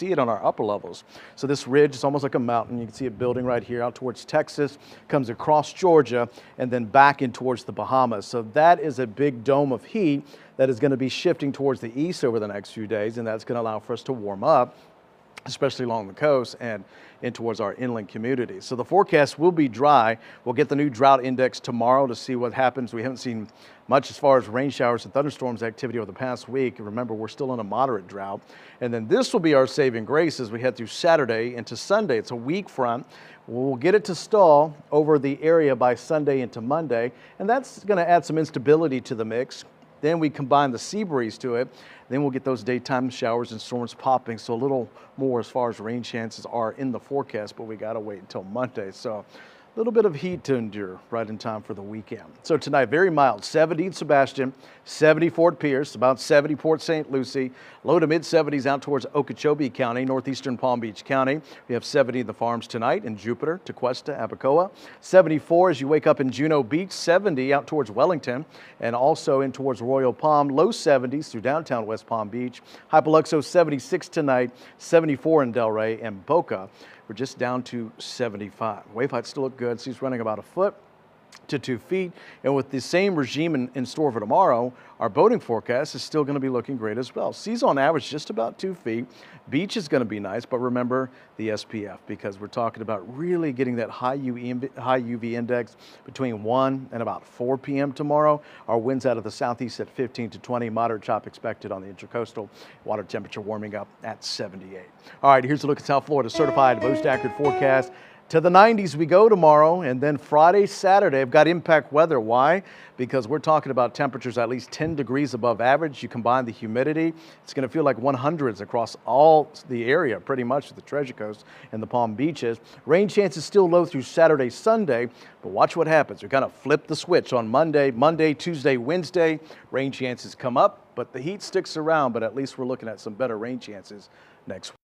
see it on our upper levels. So this ridge is almost like a mountain. You can see it building right here out towards Texas, comes across Georgia, and then back in towards the Bahamas. So that is a big dome of heat that is going to be shifting towards the east over the next few days, and that's going to allow for us to warm up, especially along the coast and in towards our inland communities. So the forecast will be dry. We'll get the new drought index tomorrow to see what happens. We haven't seen much as far as rain showers and thunderstorms activity over the past week. Remember, we're still in a moderate drought. And then this will be our saving grace as we head through Saturday into Sunday. It's a weak front. We'll get it to stall over the area by Sunday into Monday, and that's going to add some instability to the mix. Then we combine the sea breeze to it. Then we'll get those daytime showers and storms popping. So a little more as far as rain chances are in the forecast, but we got to wait until Monday. So a little bit of heat to endure right in time for the weekend. So tonight, very mild, 70 in Sebastian, 70 Fort Pierce, about 70 Port St. Lucie, low to mid 70s out towards Okeechobee County, northeastern Palm Beach County. We have 70 in the farms tonight in Jupiter, Tequesta, Abacoa, 74 as you wake up in Juneau Beach, 70 out towards Wellington, and also in towards Royal Palm, low 70s through downtown West Palm Beach. Hypoluxo 76 tonight, 74 in Delray and Boca. We're just down to 75. Wave heights still look good. She's running about a foot to 2 feet. And with the same regime in store for tomorrow, our boating forecast is still going to be looking great as well. Seas on average just about 2 feet. Beach is going to be nice, but remember the SPF, because we're talking about really getting that high UV index between 1 and about 4 p.m. tomorrow. Our winds out of the southeast at 15 to 20, moderate chop expected on the intercoastal. Water temperature warming up at 78. All right, here's a look at South Florida certified most accurate forecast. To the 90s we go tomorrow, and then Friday, Saturday, I've got impact weather. Why? Because we're talking about temperatures at least 10 degrees above average. You combine the humidity, it's going to feel like 100s across all the area, pretty much the Treasure Coast and the Palm Beaches. Rain chances still low through Saturday, Sunday, but watch what happens. We're going to flip the switch on Monday, Tuesday, Wednesday. Rain chances come up, but the heat sticks around, but at least we're looking at some better rain chances next week.